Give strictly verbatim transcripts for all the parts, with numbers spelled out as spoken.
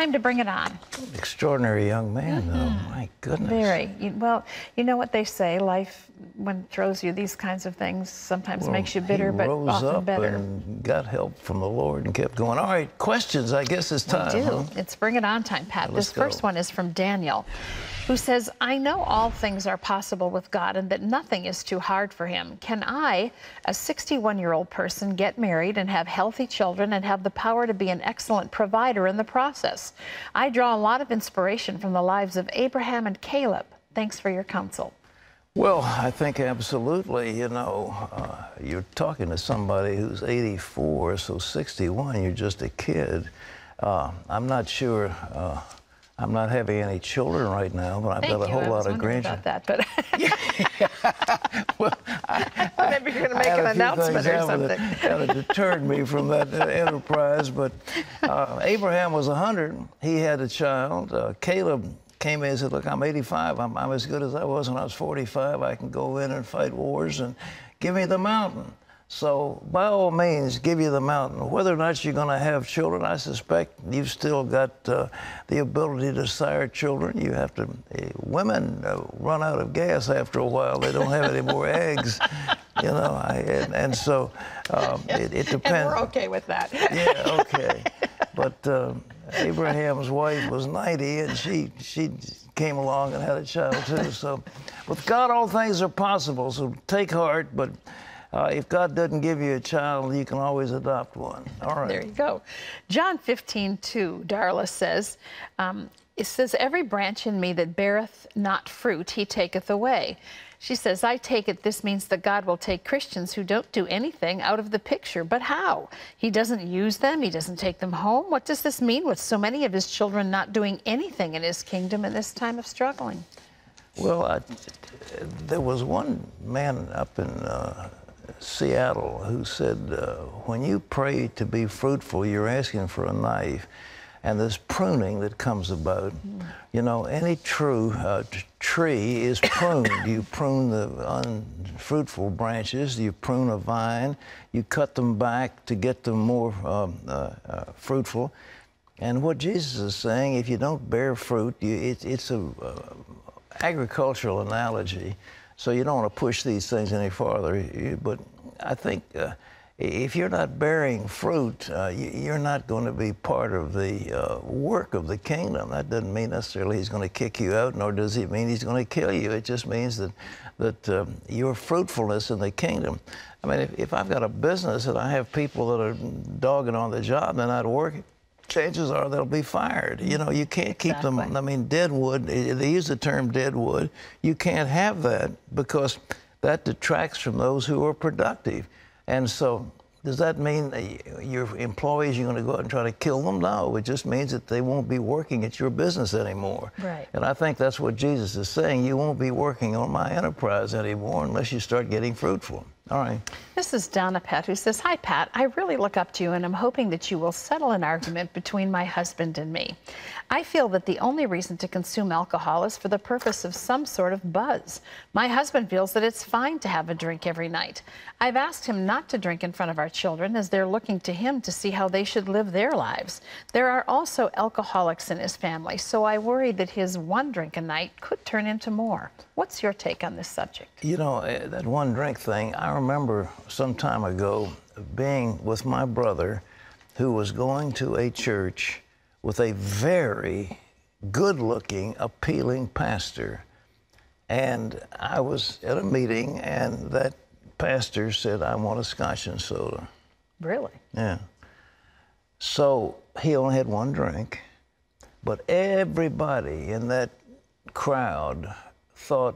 time to bring it on. An extraordinary young man, mm-hmm. though. My goodness. Very. Well, you know what they say, life, when it throws you these kinds of things, sometimes well, makes you bitter, but often better. He rose up and got help from the Lord and kept going. All right, questions, I guess it's time. We do. Huh? It's bring it on time, Pat. Now, this go. first one is from Daniel, who says, I know all things are possible with God and that nothing is too hard for him. Can I, a sixty-one-year-old person, get married and have healthy children and have the power to be an excellent provider in the process? I draw a lot of inspiration from the lives of Abraham and Caleb. Thanks for your counsel. Well, I think absolutely. You know, uh, you're talking to somebody who's eighty-four, so sixty-one, you're just a kid. Uh, I'm not sure... Uh, I'm not having any children right now, but I've Thank got a whole you. lot of grandchildren. I was wondering about that, but well, I, I, maybe you're going to make an announcement or something. Kind of deterred me from that enterprise. But uh, Abraham was one hundred. He had a child. Uh, Caleb came in and said, "Look, I'm eighty-five. I'm, I'm as good as I was when I was forty-five. I can go in and fight wars and give me the mountain." So, by all means, give you the mountain. Whether or not you're going to have children, I suspect you've still got uh, the ability to sire children. You have to, uh, women uh, run out of gas after a while. They don't have any more eggs, you know, I, and, and so um, it, it depends. And we're okay with that. Yeah, okay. But um, Abraham's wife was ninety, and she, she came along and had a child, too. So, with God, all things are possible, so take heart, but... Uh, if God doesn't give you a child, you can always adopt one. All right. There you go. John fifteen two, Darla says, um, it says, every branch in me that beareth not fruit, he taketh away. She says, I take it this means that God will take Christians who don't do anything out of the picture, but how? He doesn't use them. He doesn't take them home. What does this mean with so many of his children not doing anything in his kingdom in this time of struggling? Well, I, there was one man up in... Uh, Seattle, who said, uh, when you pray to be fruitful, you're asking for a knife, and this pruning that comes about. Mm. You know, any true uh, tree is pruned. You prune the unfruitful branches, you prune a vine, you cut them back to get them more um, uh, uh, fruitful. And what Jesus is saying, if you don't bear fruit, you, it, it's an uh, agricultural analogy. So you don't want to push these things any farther. But I think uh, if you're not bearing fruit, uh, you're not going to be part of the uh, work of the kingdom. That doesn't mean necessarily he's going to kick you out, nor does it mean he's going to kill you. It just means that, that uh, your fruitfulness in the kingdom. I mean, if, if I've got a business and I have people that are dogging on the job, they're not working, chances are they'll be fired. You know, you can't keep exactly. them. I mean, dead wood, they use the term dead wood. You can't have that because that detracts from those who are productive. And so does that mean that your employees, you're going to go out and try to kill them? No, it just means that they won't be working at your business anymore. Right. And I think that's what Jesus is saying. You won't be working on my enterprise anymore unless you start getting fruitful. All right. This is Donna Pett, who says, hi, Pat. I really look up to you, and I'm hoping that you will settle an argument between my husband and me. I feel that the only reason to consume alcohol is for the purpose of some sort of buzz. My husband feels that it's fine to have a drink every night. I've asked him not to drink in front of our children, as they're looking to him to see how they should live their lives. There are also alcoholics in his family, so I worry that his one drink a night could turn into more. What's your take on this subject? You know, that one drink thing, I remember some time ago being with my brother who was going to a church with a very good-looking, appealing pastor. And I was at a meeting, and that pastor said, I want a scotch and soda. Really? Yeah. So he only had one drink, but everybody in that crowd thought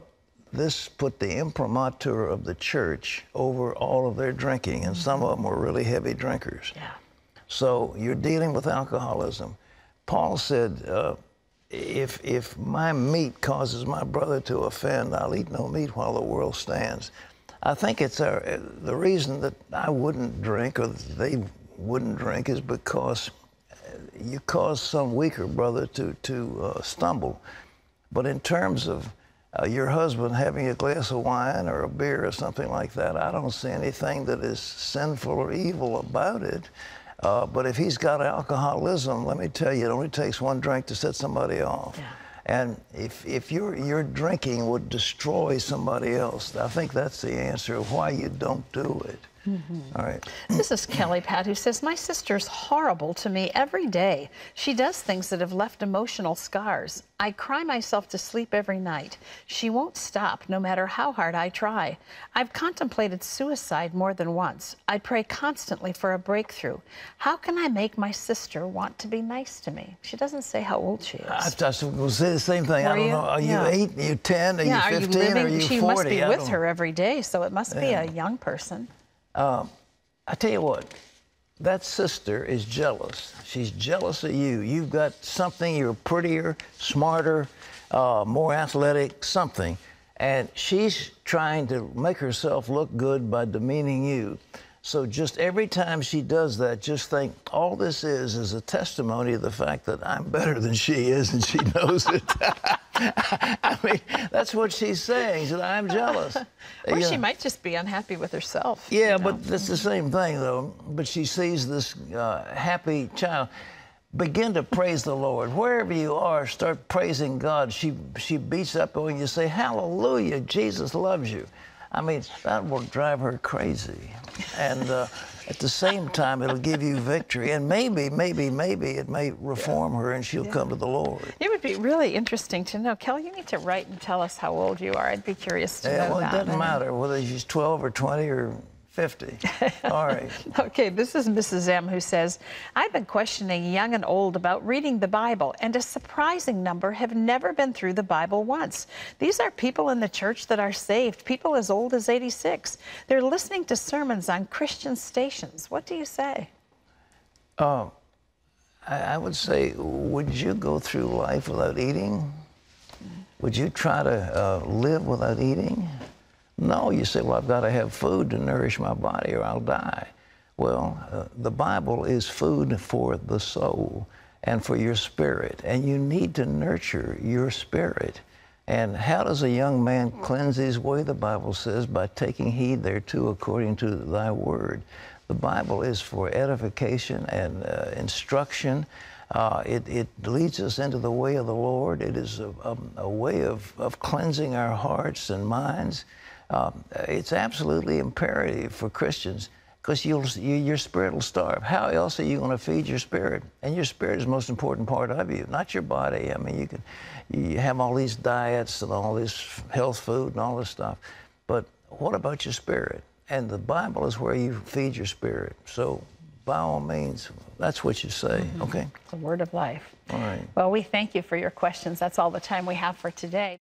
this put the imprimatur of the church over all of their drinking, and some of them were really heavy drinkers. Yeah. So you're dealing with alcoholism. Paul said, uh, if, if my meat causes my brother to offend, I'll eat no meat while the world stands. I think it's our, the reason that I wouldn't drink or they wouldn't drink is because you cause some weaker brother to, to uh, stumble. But in terms of Uh, your husband having a glass of wine or a beer or something like that, I don't see anything that is sinful or evil about it. Uh, but if he's got alcoholism, let me tell you, it only takes one drink to set somebody off. Yeah. And if, if your, your drinking would destroy somebody else, I think that's the answer of why you don't do it. Mm-hmm. All right. This is Kelly Pat, who says, my sister's horrible to me every day. She does things that have left emotional scars. I cry myself to sleep every night. She won't stop, no matter how hard I try. I've contemplated suicide more than once. I pray constantly for a breakthrough. How can I make my sister want to be nice to me? She doesn't say how old she is. I, I will say the same thing. Were I don't you? know. Are yeah. you eight? Are you ten? Are yeah, you fifteen? Are you, living, are you forty? She must be with her every day, so it must yeah. be a young person. Um, I tell you what, that sister is jealous. She's jealous of you. You've got something, you're prettier, smarter, uh, more athletic, something. And she's trying to make herself look good by demeaning you. So just every time she does that, just think, all this is is a testimony of the fact that I'm better than she is, and she knows it. I mean, that's what she's saying, that I'm jealous. Or you she know. might just be unhappy with herself. Yeah, you know? But that's the same thing, though. But she sees this uh, happy child. Begin to praise the Lord. Wherever you are, start praising God. She, she beats up on you. Say, hallelujah, Jesus loves you. I mean, that will drive her crazy. And uh, at the same time, it'll give you victory. And maybe, maybe, maybe it may reform yeah. her, and she'll yeah. come to the Lord. It would be really interesting to know. Kelly, you need to write and tell us how old you are. I'd be curious to yeah, know well, that. It doesn't matter whether she's twelve or twenty or fifty. All right. Okay, this is Missus M, who says, I've been questioning young and old about reading the Bible, and a surprising number have never been through the Bible once. These are people in the church that are saved, people as old as eighty-six. They're listening to sermons on Christian stations. What do you say? Um, I, I would say, would you go through life without eating? Would you try to uh, live without eating? No, you say, well, I've got to have food to nourish my body or I'll die. Well, uh, the Bible is food for the soul and for your spirit, and you need to nurture your spirit. And how does a young man cleanse his way? The Bible says, by taking heed thereto according to thy word. The Bible is for edification and uh, instruction. Uh, it, it leads us into the way of the Lord. It is a, a, a way of, of cleansing our hearts and minds. Um, it's absolutely imperative for Christians, because you'll, you, your spirit will starve. How else are you going to feed your spirit? And your spirit is the most important part of you, not your body. I mean, you can you have all these diets and all this health food and all this stuff, but what about your spirit? And the Bible is where you feed your spirit. So, by all means, that's what you say, mm-hmm. okay? It's a word of life. All right. Well, we thank you for your questions. That's all the time we have for today.